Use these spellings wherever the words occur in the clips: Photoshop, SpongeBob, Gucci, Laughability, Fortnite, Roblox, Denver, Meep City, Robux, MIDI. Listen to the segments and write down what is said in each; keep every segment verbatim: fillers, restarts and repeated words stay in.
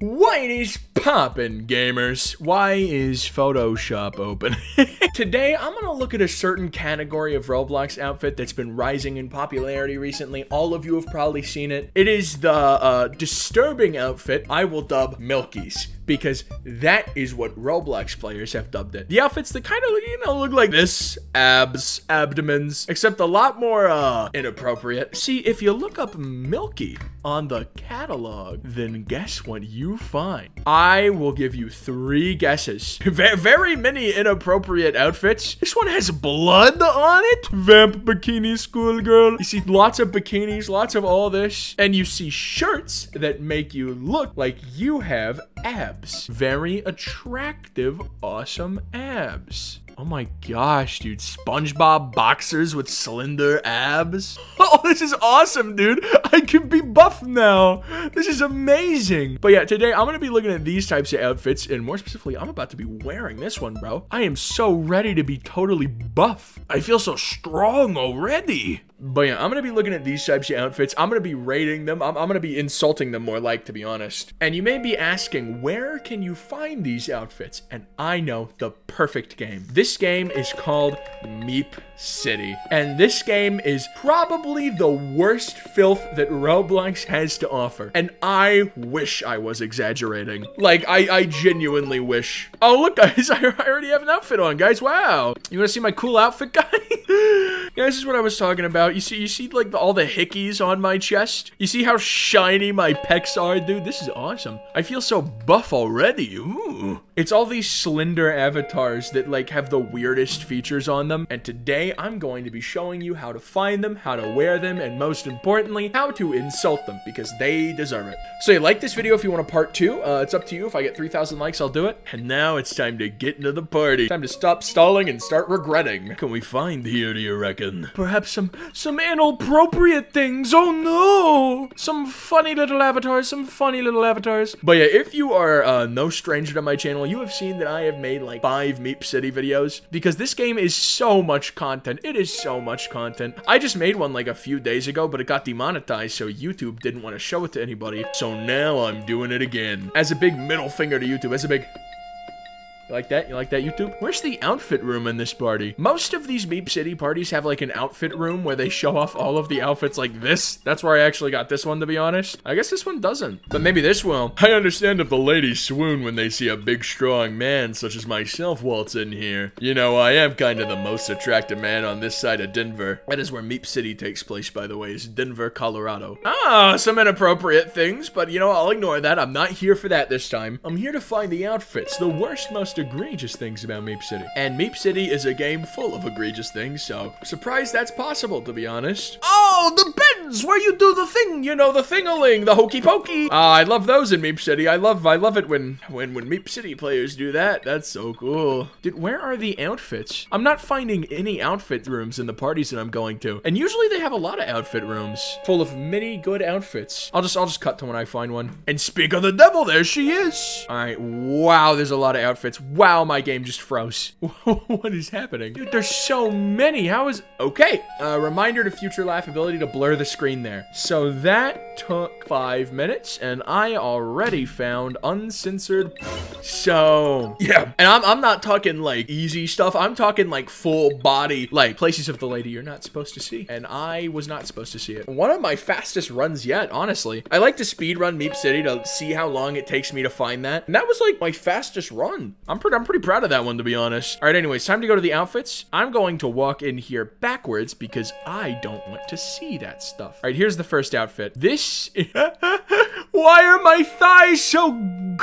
What is poppin', gamers? Why is Photoshop open? Today, I'm gonna look at a certain category of Roblox outfit that's been rising in popularity recently. All of you have probably seen it. It is the uh, disturbing outfit I will dub Milky's, because that is what Roblox players have dubbed it. The outfits that kind of, you know, look like this. Abs, abdomens, except a lot more uh, inappropriate. See, if you look up Milky on the catalog, then guess what you find? I will give you three guesses. V- very many inappropriate outfits. This one has blood on it. Vamp bikini schoolgirl. You see lots of bikinis, lots of all this. And you see shirts that make you look like you have abs. Very attractive, awesome abs. Oh my gosh, dude. SpongeBob boxers with slender abs. Oh, this is awesome, dude. I can be buff now. This is amazing. But yeah, today I'm going to be looking at these types of outfits, and more specifically, I'm about to be wearing this one, bro. I am so ready to be totally buff. I feel so strong already. But yeah, I'm going to be looking at these types of outfits. I'm going to be rating them. I'm, I'm going to be insulting them more like, to be honest. And you may be asking, where can you find these outfits? And I know the perfect game. This game is called Meep City. And this game is probably the worst filth that Roblox has to offer. And I wish I was exaggerating. Like, I, I genuinely wish. Oh, look, guys, I already have an outfit on, guys. Wow. You want to see my cool outfit, guys? Yeah, this is what I was talking about. You see, you see, like, the, all the hickeys on my chest? You see how shiny my pecs are? Dude, this is awesome. I feel so buff already. Ooh. It's all these slender avatars that, like, have the weirdest features on them. And today, I'm going to be showing you how to find them, how to wear them, and most importantly, how to insult them, because they deserve it. So, you like this video if you want a part two. Uh, it's up to you. If I get three thousand likes, I'll do it. And now, it's time to get into the party. Time to stop stalling and start regretting. What can we find here, do you reckon? Perhaps some some inappropriate things. Oh, no. Some funny little avatars. Some funny little avatars. But, yeah, if you are uh, no stranger to my channel, you have seen that I have made, like, five Meep City videos, because this game is so much content. It is so much content. I just made one, like, a few days ago, but it got demonetized, so YouTube didn't want to show it to anybody. So now I'm doing it again. As a big middle finger to YouTube. As a big... You like that? You like that, YouTube? Where's the outfit room in this party? Most of these Meep City parties have, like, an outfit room where they show off all of the outfits like this. That's where I actually got this one, to be honest. I guess this one doesn't, but maybe this will. I understand if the ladies swoon when they see a big, strong man such as myself waltz in here. You know, I am kind of the most attractive man on this side of Denver. That is where Meep City takes place, by the way, is Denver, Colorado. Ah, some inappropriate things, but, you know, I'll ignore that. I'm not here for that this time. I'm here to find the outfits, the worst, most egregious things about Meep City. And Meep City is a game full of egregious things, so I'm surprised that's possible, to be honest. Oh, the bins where you do the thing, you know, the thing-a-ling, the hokey pokey. Ah, uh, I love those in Meep City. I love I love it when, when when Meep City players do that. That's so cool. Dude, where are the outfits? I'm not finding any outfit rooms in the parties that I'm going to. And usually they have a lot of outfit rooms full of many good outfits. I'll just I'll just cut to when I find one. And speak of the devil, there she is. All right, wow, there's a lot of outfits. Wow, my game just froze. What is happening? Dude, there's so many. How is... Okay. Uh, reminder to future Laughability to blur the screen there. So that took five minutes, and I already found uncensored... So... Yeah. And I'm, I'm not talking, like, easy stuff. I'm talking, like, full body, like, places of the lady you're not supposed to see. And I was not supposed to see it. One of my fastest runs yet, honestly. I like to speedrun Meep City to see how long it takes me to find that. And that was, like, my fastest run. I'm pretty, I'm pretty proud of that one, to be honest. All right, anyways, time to go to the outfits. I'm going to walk in here backwards because I don't want to see that stuff. All right, here's the first outfit. This is... Why are my thighs so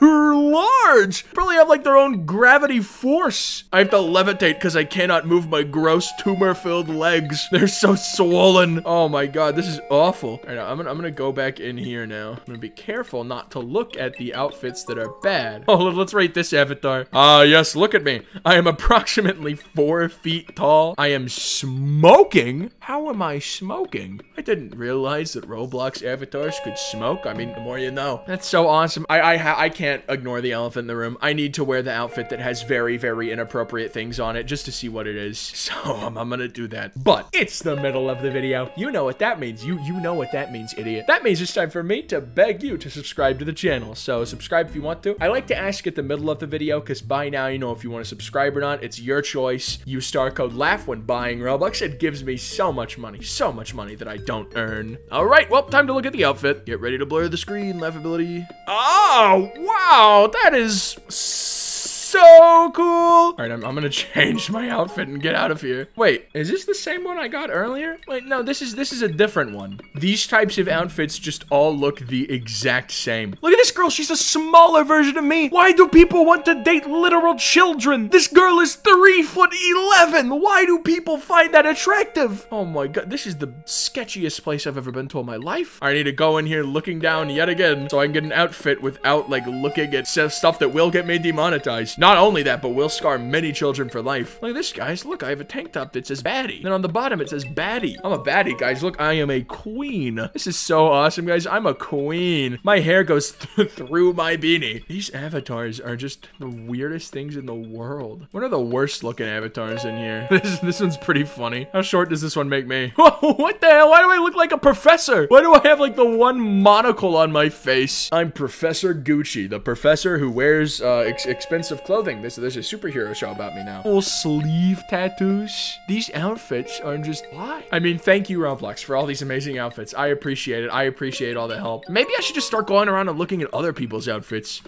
large? Probably have, like, their own gravity force. I have to levitate because I cannot move my gross tumor-filled legs. They're so swollen. Oh, my God, this is awful. All right, I'm gonna, I'm gonna go back in here now. I'm gonna be careful not to look at the outfits that are bad. Oh, let's rate this avatar. Ah, uh, yes, look at me. I am approximately four feet tall. I am smoking. How am I smoking? I didn't realize that Roblox avatars could smoke. I mean, the more you know. That's so awesome. I I, ha I can't ignore the elephant in the room. I need to wear the outfit that has very, very inappropriate things on it just to see what it is. So um, I'm gonna do that. But it's the middle of the video. You know what that means. You you know what that means, idiot. That means it's time for me to beg you to subscribe to the channel. So subscribe if you want to. I like to ask at the middle of the video because by now you know if you want to subscribe or not. It's your choice. Use star code LAUGH when buying Robux. It gives me so much money, so much money that I don't earn. All right, well, time to look at the outfit. Get ready to blur the screen, Laughability. Oh, wow, that is so cool. All right, I'm, I'm gonna change my outfit and get out of here. Wait, is this the same one I got earlier? Wait, no, this is this is a different one. These types of outfits just all look the exact same. Look at this girl, she's a smaller version of me. Why do people want to date literal children? This girl is three foot eleven. Why do people find that attractive? Oh my God, this is the sketchiest place I've ever been to in my life. I need to go in here looking down yet again so I can get an outfit without like looking at stuff that will get me demonetized. Not only that, but will scar many children for life. Look at this, guys. Look, I have a tank top that says baddie. Then on the bottom, it says baddie. I'm a baddie, guys. Look, I am a queen. This is so awesome, guys. I'm a queen. My hair goes th through my beanie. These avatars are just the weirdest things in the world. What are the worst looking avatars in here? This, this one's pretty funny. How short does this one make me? Whoa, what the hell? Why do I look like a professor? Why do I have like the one monocle on my face? I'm Professor Gucci, the professor who wears uh, ex expensive clothes. Thing. This, there's a superhero show about me now. Full sleeve tattoos. These outfits are just why. I mean, thank you, Roblox, for all these amazing outfits. I appreciate it. I appreciate all the help. Maybe I should just start going around and looking at other people's outfits.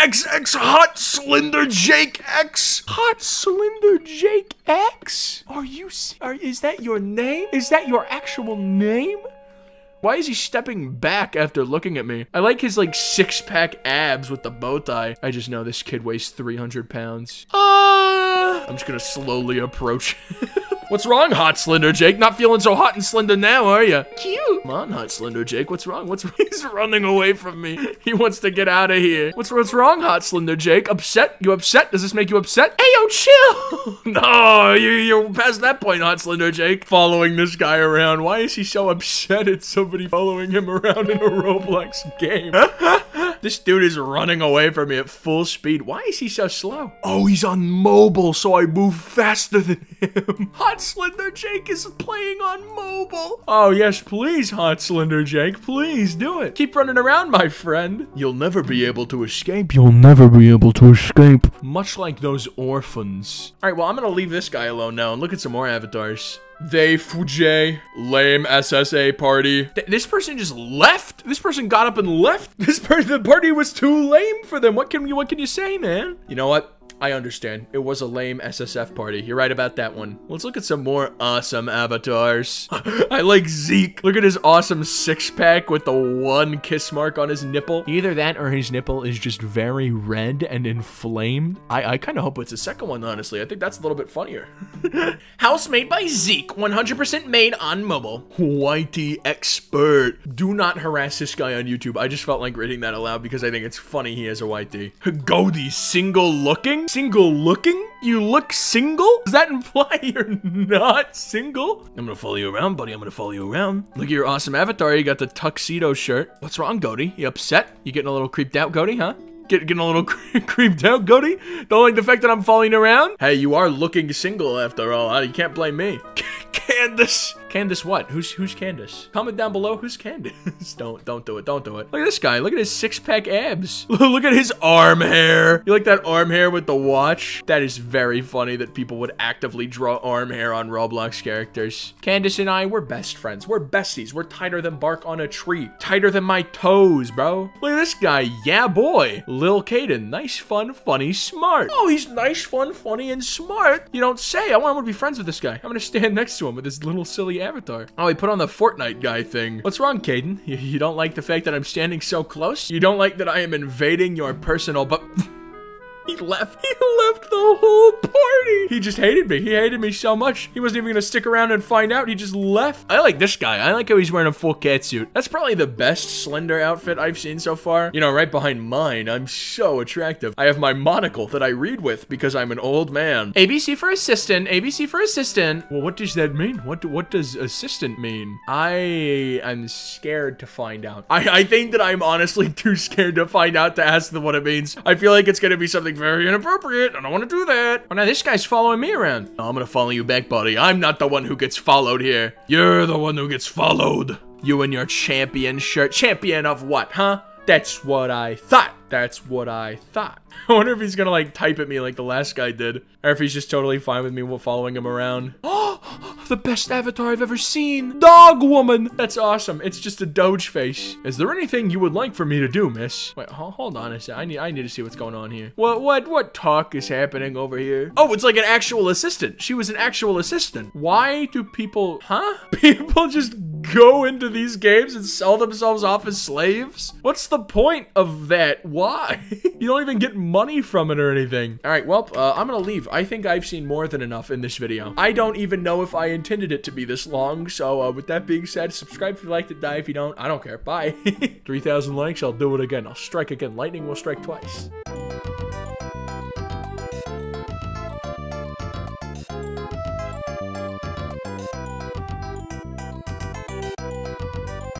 X X Hot Slender Jake X. Hot Slender Jake X? Are you, are, is that your name? Is that your actual name? Why is he stepping back after looking at me? I like his like six pack abs with the bow tie. I just know this kid weighs three hundred pounds. Uh, I'm just gonna slowly approach. What's wrong, Hot Slender Jake? Not feeling so hot and slender now, are you? Cute. Come on, Hot Slender Jake. What's wrong? What's he's running away from me? He wants to get out of here. What's what's wrong, Hot Slender Jake? Upset? You upset? Does this make you upset? Hey, yo, chill. No, you you're past that point, Hot Slender Jake. Following this guy around. Why is he so upset? It's so following him around in a Roblox game. This dude is running away from me at full speed. Why is he so slow? Oh, he's on mobile, so I move faster than him. Hot Slender Jake is playing on mobile. Oh, yes, please, Hot Slender Jake. Please do it. Keep running around, my friend. You'll never be able to escape. You'll never be able to escape. Much like those orphans. All right, well, I'm going to leave this guy alone now and look at some more avatars. They Fujay, lame S S A party. Th this person just left. This person got up and left. This person, the party was too lame for them. What can you, what can you say, man? You know what? I understand. It was a lame S S F party. You're right about that one. Let's look at some more awesome avatars. I like Zeke. Look at his awesome six pack with the one kiss mark on his nipple. Either that or his nipple is just very red and inflamed. I, I kind of hope it's the second one, honestly. I think that's a little bit funnier. House made by Zeke. one hundred percent made on mobile. Whitey expert. Do not harass this guy on YouTube. I just felt like reading that aloud because I think it's funny he has a whitey. Goldie single looking? Single looking? You look single? Does that imply you're not single? I'm gonna follow you around, buddy. I'm gonna follow you around. Look at your awesome avatar. You got the tuxedo shirt. What's wrong, Goaty? You upset? You getting a little creeped out, Goaty, huh? Get, getting a little cre creeped out, Goaty? Don't like the fact that I'm following around? Hey, you are looking single after all. You can't blame me. Candace. Candace what? Who's who's Candace? Comment down below who's Candace. Don't don't do it. Don't do it. Look at this guy. Look at his six-pack abs. Look at his arm hair. You like that arm hair with the watch? That is very funny that people would actively draw arm hair on Roblox characters. Candace and I, we're best friends. We're besties. We're tighter than bark on a tree. Tighter than my toes, bro. Look at this guy. Yeah, boy. Lil Caden. Nice, fun, funny, smart. Oh, he's nice, fun, funny, and smart. You don't say. I want to be friends with this guy. I'm gonna stand next to him with his little silly avatar. Oh, he put on the Fortnite guy thing. What's wrong, Caden? You, you don't like the fact that I'm standing so close? You don't like that I am invading your personal, but he left. He left the whole party. He just hated me. He hated me so much. He wasn't even gonna stick around and find out. He just left. I like this guy. I like how he's wearing a full catsuit. That's probably the best slender outfit I've seen so far. You know, right behind mine. I'm so attractive. I have my monocle that I read with because I'm an old man. A B C for assistant. A B C for assistant. Well, what does that mean? What do, what does assistant mean? I am scared to find out. I, I think that I'm honestly too scared to find out to ask them what it means. I feel like it's gonna be something very inappropriate. I don't want to do that. Oh, now this guy's following me around. Oh, I'm gonna follow you back, buddy. I'm not the one who gets followed here. You're the one who gets followed. You and your champion shirt. Champion of what, huh? That's what I thought. That's what I thought. I wonder if he's gonna like type at me like the last guy did. Or if he's just totally fine with me following him around. Oh, the best avatar I've ever seen. Dog woman. That's awesome. It's just a doge face. Is there anything you would like for me to do, miss? Wait, hold on a sec. I need, I need to see what's going on here. What, what, what talk is happening over here? Oh, it's like an actual assistant. She was an actual assistant. Why do people, huh? People just go into these games and sell themselves off as slaves? What's the point of that? Why? You don't even get money from it or anything. All right, well, uh, I'm gonna leave. I think I've seen more than enough in this video. I don't even know if I intended it to be this long, so uh, with that being said, subscribe if you liked it, die if you don't. I don't care. Bye. three thousand likes, I'll do it again. I'll strike again. Lightning will strike twice.